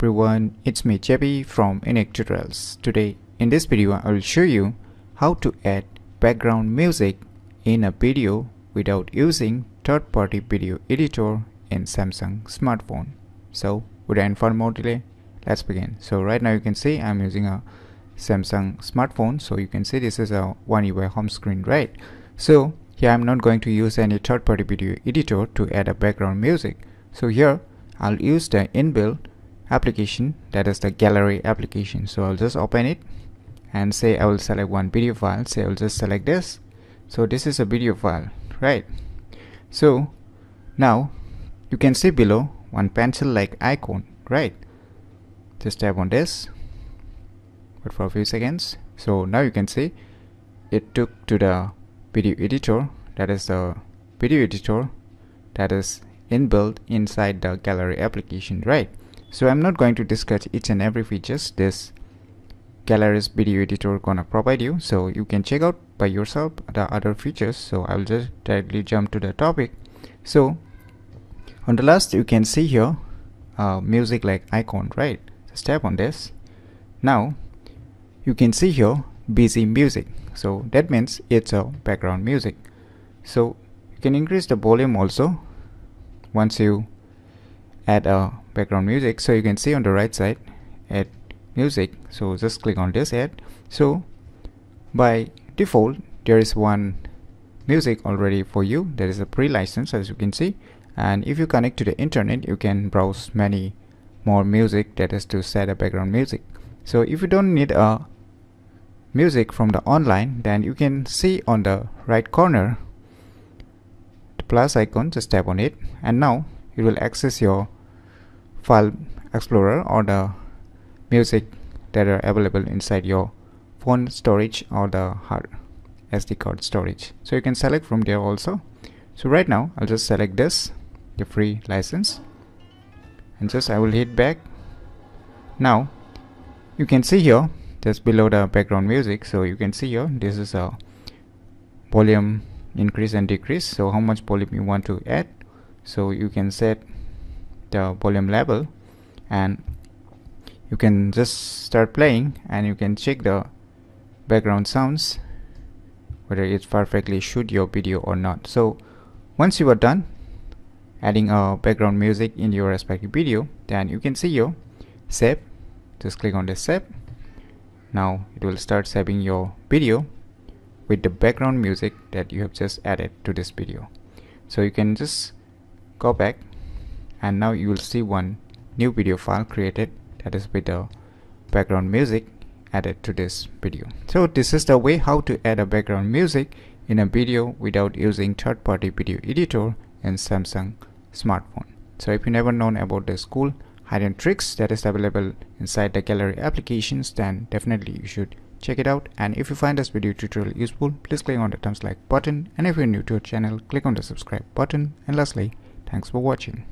everyone, it's me Chebby from UniqueTutorials. Today in this video I will show you how to add background music in a video without using third-party video editor in Samsung smartphone. So without further more delay, let's begin. So right now you can see I'm using a Samsung smartphone, so you can see this is a One UI home screen, right? So here I'm not going to use any third-party video editor to add a background music. So here I'll use the inbuilt application, that is the gallery application. So I'll just open it and say I will select one video file. Say I'll just select this. So this is a video file, right? So now you can see below one pencil like icon, right? Just tap on this, wait for a few seconds. So now you can see it took to the video editor, that is the video editor that is inbuilt inside the gallery application, right? So I'm not going to discuss each and every features this gallery's video editor gonna provide you, so you can check out by yourself the other features. So I'll just directly jump to the topic. So on the last you can see here music like icon, right? Just tap on this. Now you can see here busy music, so that means it's a background music. So you can increase the volume also once you add a background music. So you can see on the right side add music, so just click on this add. So by default there is one music already for you, that is a pre-license as you can see, and if you connect to the internet you can browse many more music, that is to set a background music. So if you don't need a music from the online, then you can see on the right corner plus icon, just tap on it, and now it will access your file explorer or the music that are available inside your phone storage or the hard SD card storage. So you can select from there also. So right now I'll just select this, the free license, and just I will hit back. Now you can see here just below the background music, so you can see here this is a volume increase and decrease, so how much volume you want to add. So you can set the volume level and you can just start playing, and you can check the background sounds whether it's perfectly shoot your video or not. So once you are done adding a background music in your respective video, then you can see your save, just click on the save. Now it will start saving your video with the background music that you have just added to this video. So you can just go back, and now you will see one new video file created, that is with the background music added to this video. So this is the way how to add a background music in a video without using third-party video editor in Samsung smartphone. So if you never known about this cool hidden tricks that is available inside the gallery applications, then definitely you should check it out. And if you find this video tutorial useful, please click on the thumbs like button, and if you're new to our channel, click on the subscribe button. And lastly, thanks for watching.